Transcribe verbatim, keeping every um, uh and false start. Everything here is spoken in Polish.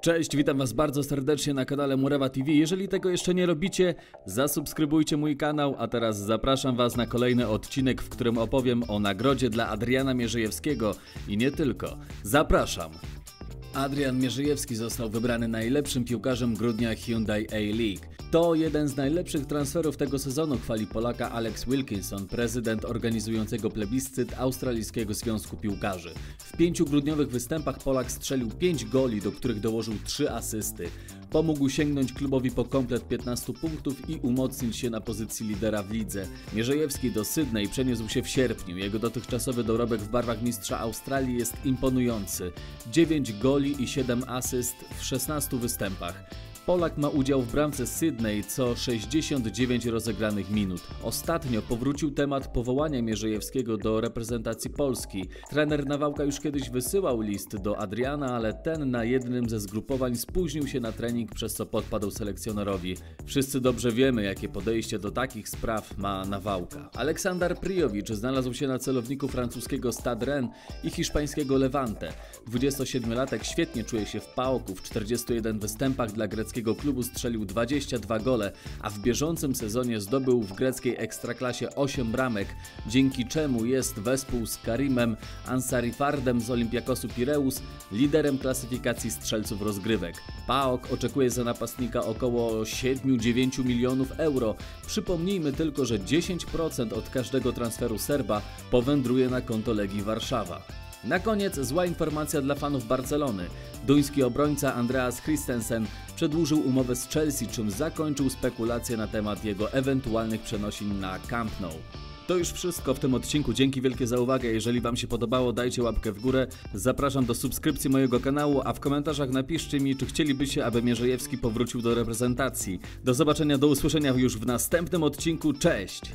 Cześć, witam Was bardzo serdecznie na kanale Murawa T V. Jeżeli tego jeszcze nie robicie, zasubskrybujcie mój kanał, a teraz zapraszam Was na kolejny odcinek, w którym opowiem o nagrodzie dla Adriana Mierzejewskiego i nie tylko. Zapraszam! Adrian Mierzejewski został wybrany najlepszym piłkarzem grudnia Hyundai A-League. To jeden z najlepszych transferów tego sezonu, chwali Polaka Alex Wilkinson, prezydent organizującego plebiscyt Australijskiego Związku Piłkarzy. W pięciu grudniowych występach Polak strzelił pięć goli, do których dołożył trzy asysty. Pomógł sięgnąć klubowi po komplet piętnastu punktów i umocnić się na pozycji lidera w lidze. Mierzejewski do Sydney przeniósł się w sierpniu. Jego dotychczasowy dorobek w barwach mistrza Australii jest imponujący. dziewięć goli i siedem asyst w szesnastu występach. Polak ma udział w bramce Sydney co sześćdziesiąt dziewięć rozegranych minut. Ostatnio powrócił temat powołania Mierzejewskiego do reprezentacji Polski. Trener Nawałka już kiedyś wysyłał list do Adriana, ale ten na jednym ze zgrupowań spóźnił się na trening, przez co podpadł selekcjonerowi. Wszyscy dobrze wiemy, jakie podejście do takich spraw ma Nawałka. Aleksandar Prijowicz znalazł się na celowniku francuskiego Stade Rennes i hiszpańskiego Levante. dwudziestosiedmiolatek świetnie czuje się w P A O K-u. W czterdziestu jeden występach dla greckiego klubu strzelił dwadzieścia dwa gole, a w bieżącym sezonie zdobył w greckiej ekstraklasie osiem bramek, dzięki czemu jest wespół z Karimem Ansarifardem z Olimpiakosu Pireus liderem klasyfikacji strzelców rozgrywek. P A O K oczekuje za napastnika około siedmiu do dziewięciu milionów euro. Przypomnijmy tylko, że dziesięć procent od każdego transferu Serba powędruje na konto Legii Warszawa. Na koniec zła informacja dla fanów Barcelony. Duński obrońca Andreas Christensen przedłużył umowę z Chelsea, czym zakończył spekulacje na temat jego ewentualnych przenosin na Camp Nou. To już wszystko w tym odcinku, dzięki wielkie za uwagę. Jeżeli Wam się podobało, dajcie łapkę w górę. Zapraszam do subskrypcji mojego kanału, a w komentarzach napiszcie mi, czy chcielibyście, aby Mierzejewski powrócił do reprezentacji. Do zobaczenia, do usłyszenia już w następnym odcinku. Cześć!